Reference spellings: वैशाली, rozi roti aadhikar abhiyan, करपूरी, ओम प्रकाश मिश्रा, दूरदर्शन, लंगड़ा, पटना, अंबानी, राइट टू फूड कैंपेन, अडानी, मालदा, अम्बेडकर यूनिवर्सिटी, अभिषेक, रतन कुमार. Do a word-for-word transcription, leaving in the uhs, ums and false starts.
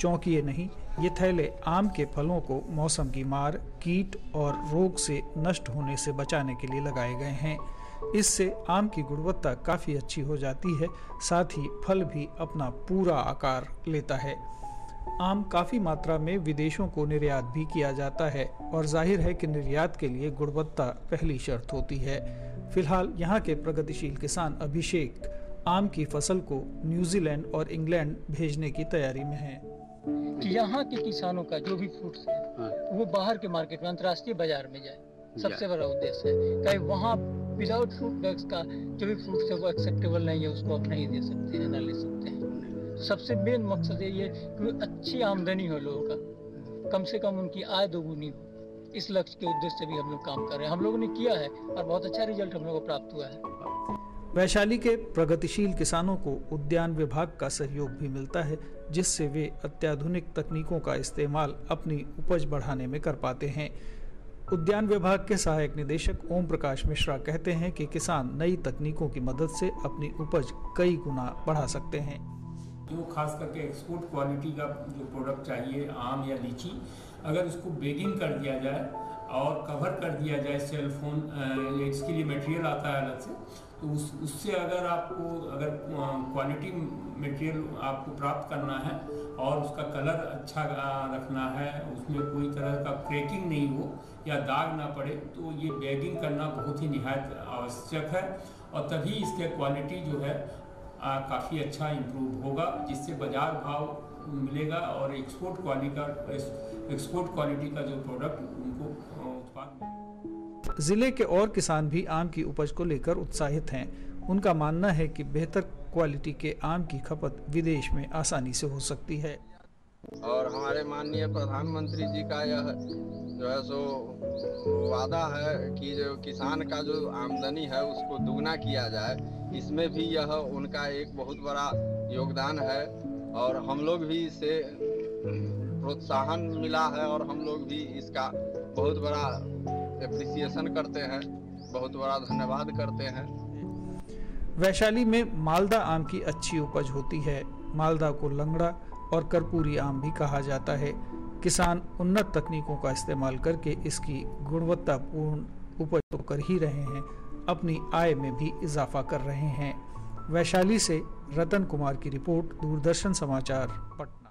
चौंकिए नहीं, ये थैले आम के फलों को मौसम की मार, कीट और रोग से नष्ट होने से बचाने के लिए लगाए गए हैं। इससे आम की गुणवत्ता काफ़ी अच्छी हो जाती है, साथ ही फल भी अपना पूरा आकार लेता है। आम काफ़ी मात्रा में विदेशों को निर्यात भी किया जाता है और जाहिर है कि निर्यात के लिए गुणवत्ता पहली शर्त होती है। फिलहाल यहाँ के प्रगतिशील किसान अभिषेक आम की फसल को न्यूजीलैंड और इंग्लैंड भेजने की तैयारी में है। यहाँ के किसानों का जो भी फ्रूट्स है वो बाहर के मार्केट में, अंतर्राष्ट्रीय बाजार में जाए, सबसे बड़ा उद्देश्य है। कहीं वहाँ विदाउट फ्रूट बैग्स का जो भी फ्रूट्स है वो एक्सेप्टेबल नहीं है, उसको आप नहीं दे सकते हैं, ना ले सकते हैं। सबसे मेन मकसद है ये कि अच्छी आमदनी हो लोगों का, कम से कम उनकी आय दोगुनी हो, इस लक्ष्य के उद्देश्य से भी हम लोग काम कर रहे हैं। हम लोगों ने किया है और बहुत अच्छा रिजल्ट हम लोगों को प्राप्त हुआ है। वैशाली के प्रगतिशील किसानों को उद्यान विभाग का सहयोग भी मिलता है, जिससे वे अत्याधुनिक तकनीकों का इस्तेमाल अपनी उपज बढ़ाने में कर पाते हैं। उद्यान विभाग के सहायक निदेशक ओम प्रकाश मिश्रा कहते हैं कि किसान नई तकनीकों की मदद से अपनी उपज कई गुना बढ़ा सकते हैं। जो खास करके एक्सपोर्ट क्वालिटी का जो प्रोडक्ट चाहिए, आम या लीची, अगर उसको बेगिंग कर दिया जाए और कवर कर दिया जाए, सेलफोन इसके लिए मटेरियल आता है अलग से, तो उस उससे अगर आपको अगर क्वालिटी मटेरियल आपको प्राप्त करना है और उसका कलर अच्छा रखना है, उसमें कोई तरह का क्रैकिंग नहीं हो या दाग ना पड़े, तो ये बैगिंग करना बहुत ही निहायत आवश्यक है और तभी इसके क्वालिटी जो है काफ़ी अच्छा इम्प्रूव होगा, जिससे बाजार भाव मिलेगा और एक्सपोर्ट क्वालिटी का एक्सपोर्ट क्वालिटी का जो प्रोडक्ट उनको उत्पाद मिलेगा। जिले के और किसान भी आम की उपज को लेकर उत्साहित हैं। उनका मानना है कि बेहतर क्वालिटी के आम की खपत विदेश में आसानी से हो सकती है और हमारे माननीय प्रधानमंत्री जी का यह जो है सो वादा है कि जो किसान का जो आमदनी है उसको दुगना किया जाए, इसमें भी यह उनका एक बहुत बड़ा योगदान है और हम लोग भी इसे प्रोत्साहन मिला है और हम लोग भी इसका बहुत बड़ा एप्रिसिएशन करते हैं, बहुत बड़ा धन्यवाद करते हैं। वैशाली में मालदा आम की अच्छी उपज होती है। मालदा को लंगड़ा और करपूरी आम भी कहा जाता है। किसान उन्नत तकनीकों का इस्तेमाल करके इसकी गुणवत्तापूर्ण उपज तो कर ही रहे हैं, अपनी आय में भी इजाफा कर रहे हैं। वैशाली से रतन कुमार की रिपोर्ट, दूरदर्शन समाचार, पटना।